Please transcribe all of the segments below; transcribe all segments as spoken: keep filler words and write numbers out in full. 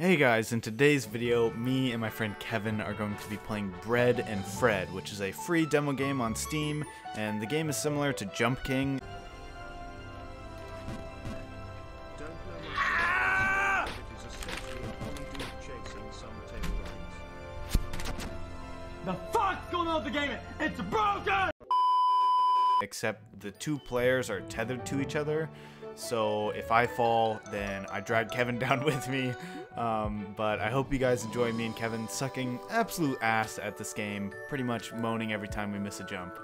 Hey guys, in today's video, me and my friend Kevin are going to be playing Bread and Fred, which is a free demo game on Steam, and the game is similar to Jump King. The fuck's going on with the game? It's broken! Except the two players are tethered to each other, so if I fall, then I drag Kevin down with me. Um, but I hope you guys enjoy me and Kevin sucking absolute ass at this game, pretty much moaning every time we miss a jump.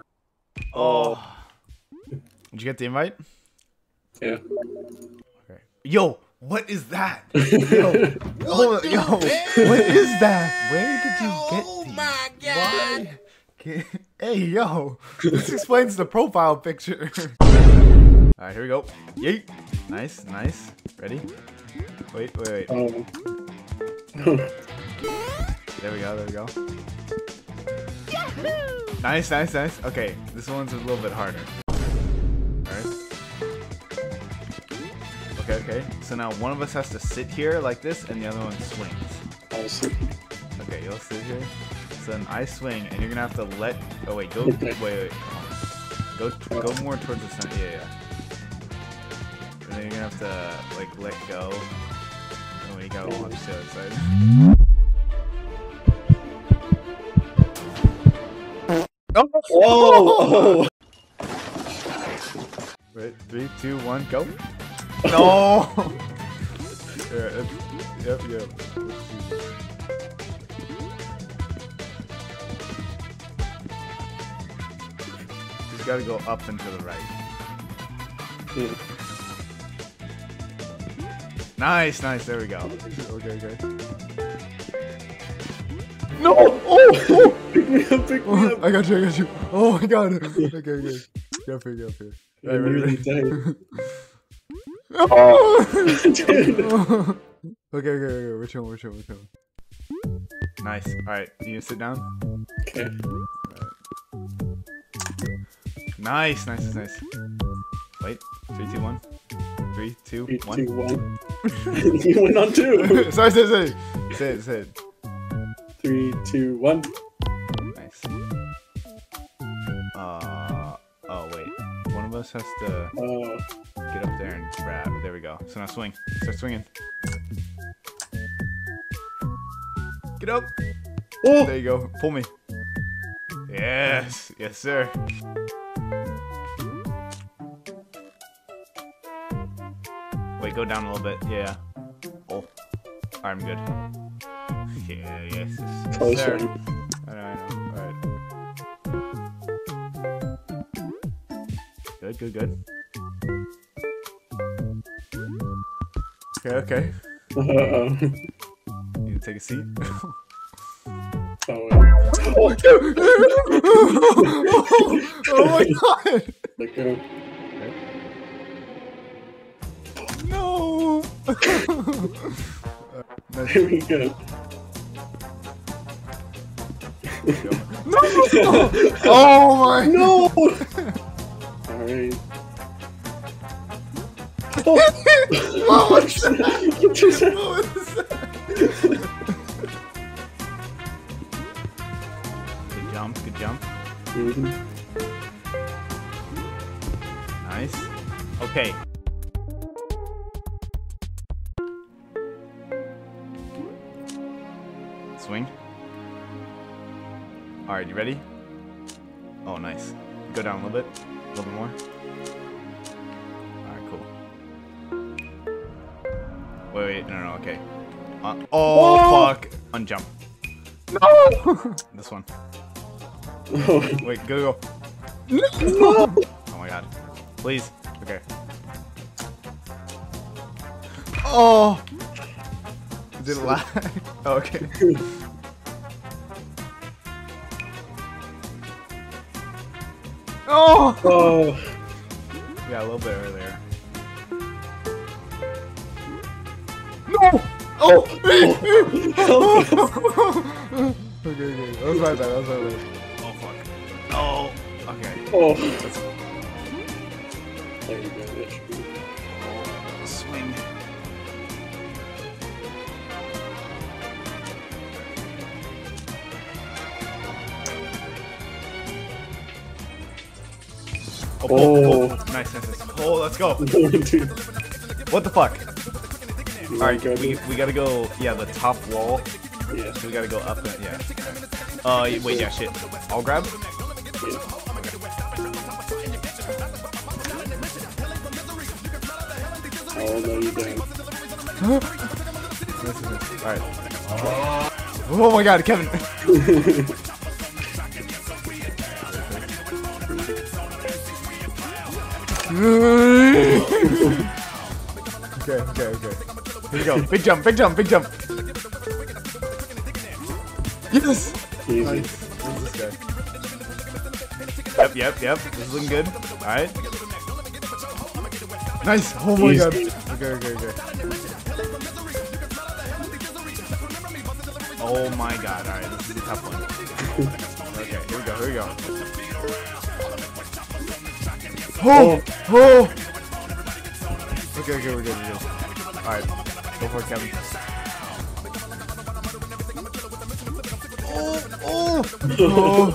Oh. Did you get the invite? Yeah. Okay. Yo, what is that? Yo, what, yo, what is that? Where did you get these? Oh my god. Why? Hey, yo, this explains the profile picture. Alright, here we go. Yeet. Nice, nice. Ready? Wait, wait, wait. Um. There we go, there we go. Yahoo! Nice, nice, nice. Okay, this one's a little bit harder. Alright. Okay, okay. So now one of us has to sit here like this, and the other one swings. I'll sit. Okay, you'll sit here. So then I swing, and you're gonna have to let... Oh, wait, go... wait, wait, wait. Go, go more towards the center. Yeah, yeah. And then you're gonna have to like let go, and we gotta watch the other side. Oh! Whoa! Wait, three, two, one, go! No! Alright, yep, yep. Just gotta go up and to the right. Yeah. Nice, nice, there we go. Okay, okay. No! Oh! Oh! Pick me up, pick me oh, up! I got you, I got you. Oh my god. Okay, okay. Go up here, go up here. Yeah, right, right, right. Oh! Dude. Oh. Okay, okay, okay. We're chilling, we're chilling, we're chilling. Nice. Alright, you gonna sit down? Okay. Right. Nice, nice, nice. Wait. Three, two, one. Three, two, Three, one. Two, one. You went on two. Sorry, sorry, sorry. Say it, say it. Three, two, one. Nice. Uh, oh, wait. One of us has to uh, get up there and grab. There we go. So now swing. Start swinging. Get up. Oh. There you go. Pull me. Yes. Yes, sir. Wait, go down a little bit. Yeah. Oh. Alright, I'm good. Yeah, yes. yes. Oh, sure. I know, I know. Alright. Good, good, good. Okay, okay. Uh-oh. You take a seat? Oh, oh, dude! oh, oh my god! Let go. No! There we go. No! Oh my! No! Alright. Oh! Oh, what is that? What is that? What is that? Good jump, good jump. Mm-hmm. Nice. Okay. Swing. Alright, you ready? Oh, nice. Go down a little bit. A little bit more. Alright, cool. Wait, wait, no, no, okay. Uh, oh, whoa! Fuck. Unjump. No! This one. Wait, go, go. No! Oh my god. Please. Okay. Oh! Did it lag? Oh, okay. Oh! Oh! Yeah, a little bit earlier. No! Oh! Oh. Okay, okay. That was my bad, that was my bad. Oh, fuck. Oh! Okay. Oh! That's... There you go, that should be... Oh, swing. Oh, oh. oh, oh. Nice, nice, nice. Oh, let's go. What the fuck? All right, we, we gotta go, yeah, the top wall. Yeah. So we gotta go up that, yeah. Oh, uh, wait, yeah, shit. I'll grab? Yeah. Oh, no, you don't. Alright. Oh. Oh my god, Kevin! Okay, okay, okay. Here we go. Big jump, big jump, big jump! Yes! Easy. Nice. Who's this guy? Yep, yep, yep. This is looking good. Alright. Nice! Oh my Easy. god. Okay, okay, okay. Oh my god. Alright, this is a tough one. Okay, here we go, here we go. Oh! Oh! Okay, okay, we're good, we're good. Alright. Go for it, Kevin. Oh, oh.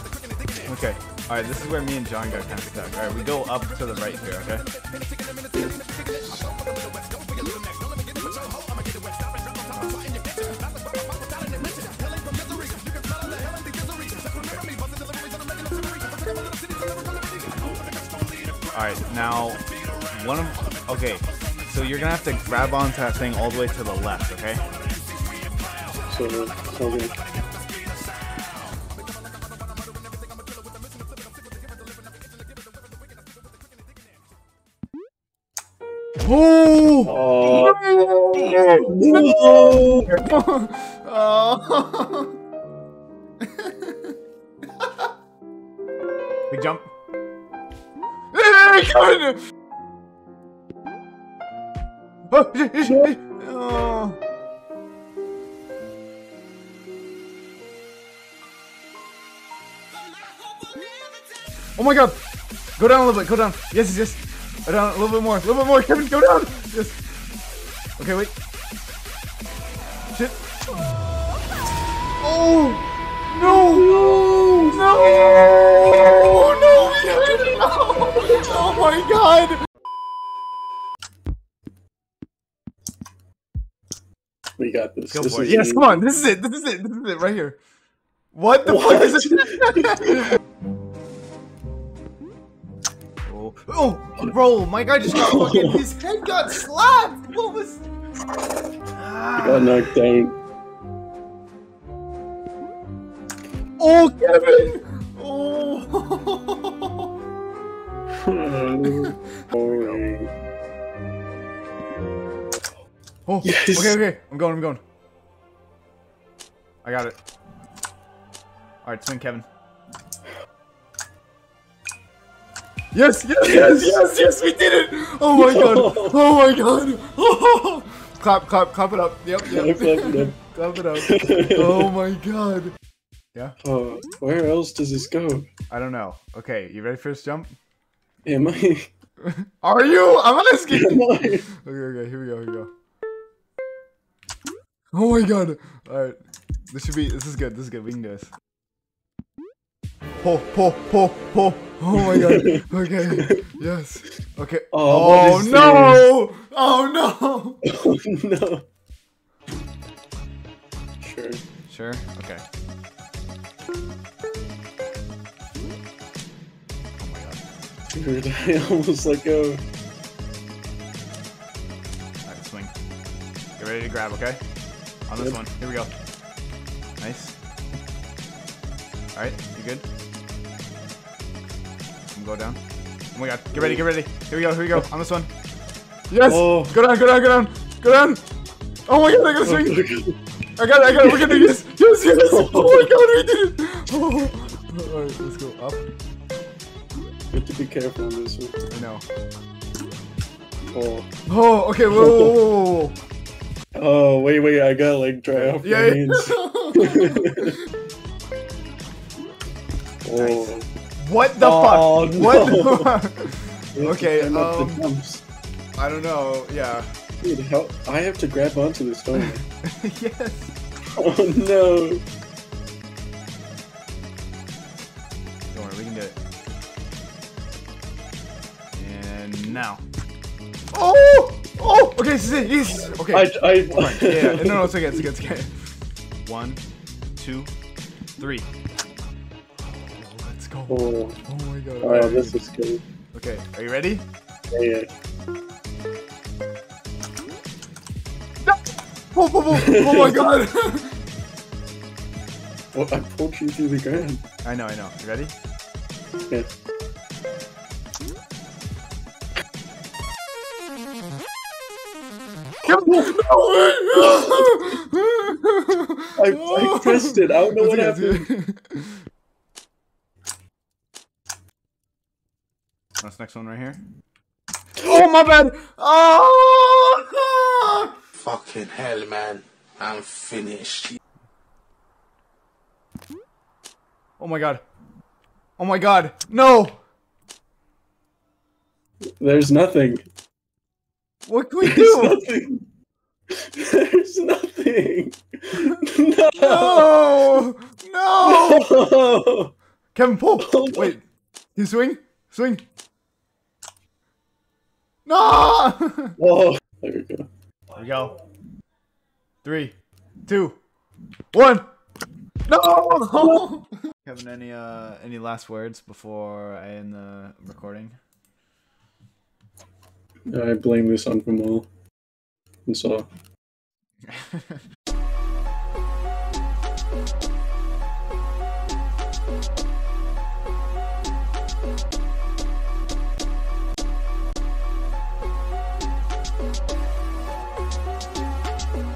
Okay. All right. This is where me and John got kind of stuck. All right. We go up to the right here. Okay. All right. Now, one of. Okay. So you're gonna have to grab onto that thing all the way to the left. Okay. So good. So good. Oh! Oh! Oh! Oh! Big jump. Oh! Oh my god! Go down a little bit, go down. Yes, yes, yes. Go down a little bit more, a little bit more, Kevin, go down! Yes. Okay, wait. Shit. Oh! No! No! No! Oh, no, we hit it! Oh, oh my god! We got this. Go this is yes, come on, this is it, this is it, this is it, right here. What the what? fuck is this? Oh, bro, my guy just got fucking, his head got slapped! What was... Ah. Got knocked down. Oh, Kevin! Oh! Oh, yes. Okay, okay, I'm going, I'm going. I got it. Alright, swing, Kevin. Yes, yes, yes, yes, yes, we did it! Oh my god! Oh my god! Oh. Clap, clap, clap it up. Yep, yep. Clap it up. Oh my god. Yeah? Uh, where else does this go? I don't know. Okay, you ready for this jump? Am I? Are you? I'm asking! Am I? Okay, okay, here we go, here we go. Oh my god! Alright. This should be, this is good, this is good, we can do this. Po, po, po, po. Oh my god. Okay. Yes. Okay. Oh, oh no! This? Oh no! Oh no. Sure. Sure? Okay. Oh my god. Dude, I almost let go. Alright, swing. Get ready to grab, okay? On this yep. one. Here we go. Nice. Alright, you good? Go down. Oh my god. Get ready, get ready. Here we go, here we go. On this one. Yes! Oh. Go down, go down, go down. Go down. Oh my god, I got a swing. I got it, I got it. We're gonna do this. Yes, yes. Oh my god, we did it. Oh. Alright, let's go up. You have to be careful on this one. I know. Oh. Oh, okay. Whoa, whoa, whoa. Oh, wait, wait. I got like dry off yeah, my yeah. hands. Oh. Nice. What the oh, fuck? No. What the fuck? Okay, um, the I don't know, yeah. Dude, help. I have to grab onto this, don't I? Yes. Oh no. Don't worry, we can do it. in now. Oh! Oh! Okay, this is it. This is it. Okay. I, I, right. Yeah, no, no, it's okay. It's okay. It's okay. One, two, three. Let's go. Oh, oh my god. Alright, this is good. Okay, are you ready? Yeah. No! Oh, oh, oh, oh my god. Well, I pulled you through the ground. I know, I know. You ready? Yeah. I, I pressed it. I don't know that's what good, happened. That's next one right here. Oh my bad! Oh! Fucking hell, man! I'm finished. Oh my god! Oh my god! No! There's nothing. What can we do? Nothing. There's nothing. No. No. No. No. Kevin, pull. Wait. You swing? Swing. No. Oh. There we go. There we go. Three, two, one. No. Kevin, any uh, any last words before I end the recording? I blame this on Kamal and Saw.